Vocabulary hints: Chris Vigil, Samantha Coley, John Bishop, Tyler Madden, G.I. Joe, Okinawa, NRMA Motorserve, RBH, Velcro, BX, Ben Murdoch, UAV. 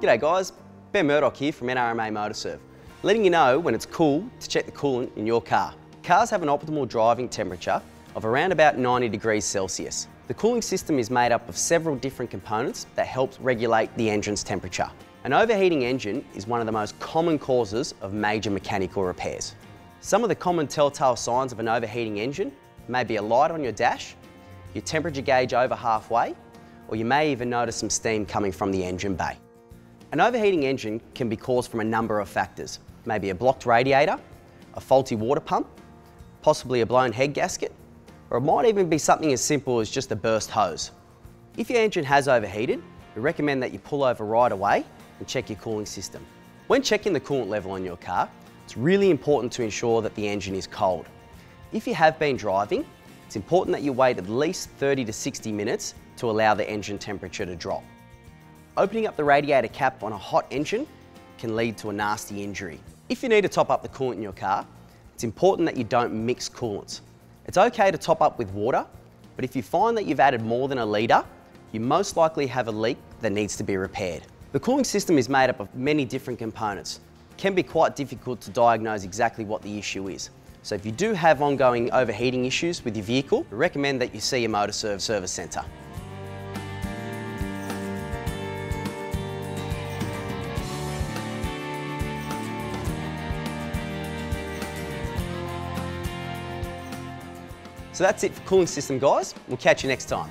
G'day guys, Ben Murdoch here from NRMA Motorserve, letting you know when it's cool to check the coolant in your car. Cars have an optimal driving temperature of around about 90 degrees Celsius. The cooling system is made up of several different components that helps regulate the engine's temperature. An overheating engine is one of the most common causes of major mechanical repairs. Some of the common telltale signs of an overheating engine may be a light on your dash, your temperature gauge over halfway, or you may even notice some steam coming from the engine bay. An overheating engine can be caused from a number of factors. Maybe a blocked radiator, a faulty water pump, possibly a blown head gasket, or it might even be something as simple as just a burst hose. If your engine has overheated, we recommend that you pull over right away and check your cooling system. When checking the coolant level on your car, it's really important to ensure that the engine is cold. If you have been driving, it's important that you wait at least 30 to 60 minutes to allow the engine temperature to drop. Opening up the radiator cap on a hot engine can lead to a nasty injury. If you need to top up the coolant in your car, it's important that you don't mix coolants. It's okay to top up with water, but if you find that you've added more than a litre, you most likely have a leak that needs to be repaired. The cooling system is made up of many different components. It can be quite difficult to diagnose exactly what the issue is. So if you do have ongoing overheating issues with your vehicle, we recommend that you see your Motorserve service centre. So that's it for cooling system guys, we'll catch you next time.